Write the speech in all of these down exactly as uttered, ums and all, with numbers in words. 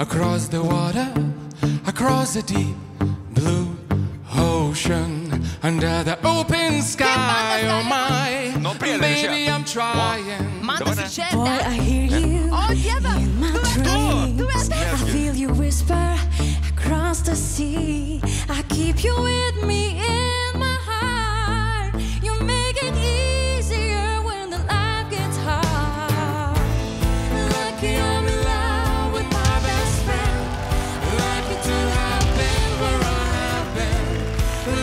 across the water, across the deep blue ocean, under the open sky. Oh my, baby, I'm trying. Boy, I hear you in my dreams. I feel you whisper across the sea. I keep you with me in my heart. You make it easier when the life gets hard. Lucky I'm in love with my best friend. Lucky to have been where I have been.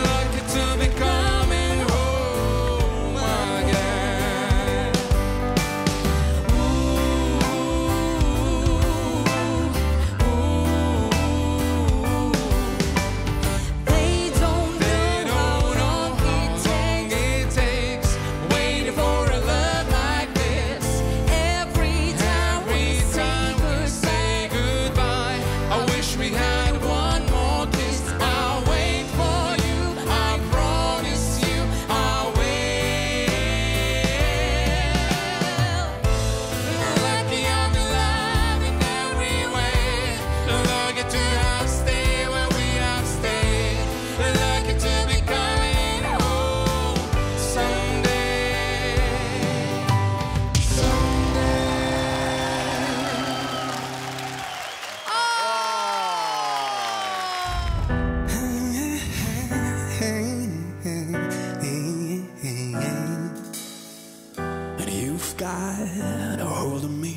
Lucky to be coming home again. Ooh, ooh. They don't know, don't know how long it takes waiting for a love like this. Every time we say goodbye, I wish we had one more kiss. I'll wait for you, I promise you, I'll wait. Lucky I'm in love in every way. Lucky to have stayed where we have stayed. Lucky to be coming home someday. Someday. And you've got a hold of me,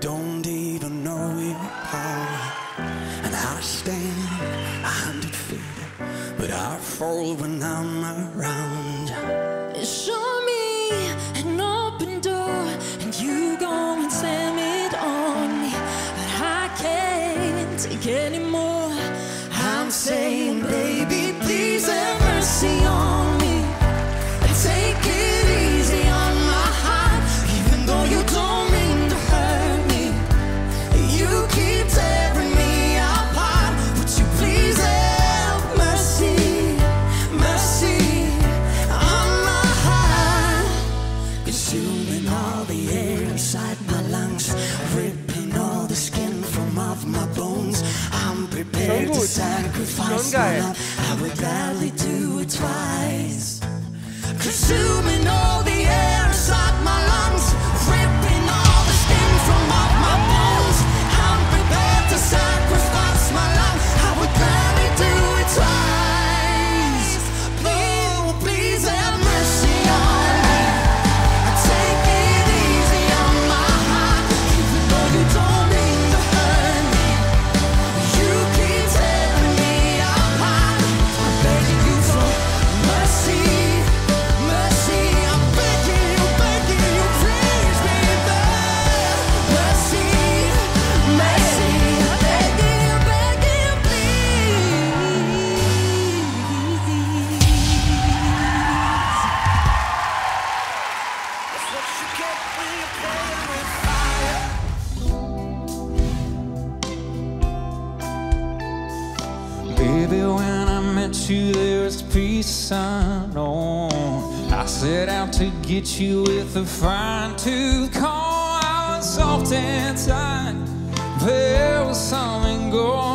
don't even know your power. And I stand a hundred feet, but I fall when I'm around. Show me an open door, and you go and slam it on me. But I can't take anymore. I'm saying, baby, please have mercy on me. And take it easy on my heart, even though you don't mean to hurt me. You keep tearing me apart. Would you please have mercy, mercy on my heart? Consuming all the air inside my lungs, ripping all the skin from off my bones. I'm prepared to sacrifice my love. I would gladly do it twice. Consuming all the air inside my lungs, ripping all the skin from off my bones. I'm prepared to sacrifice my love. I would gladly do it twice. Please, please have mercy on me. Take it easy on my heart, even though you don't mean to hurt me. You keep tearing me apart. I'm begging you for mercy, mercy. I'm begging you, begging you, please, baby. Mercy, mercy. I'm begging you, begging you, please. Baby, when I met you, there was peace unknown. I set out to get you with a fine tooth comb. I was soft and tight, there was something going on.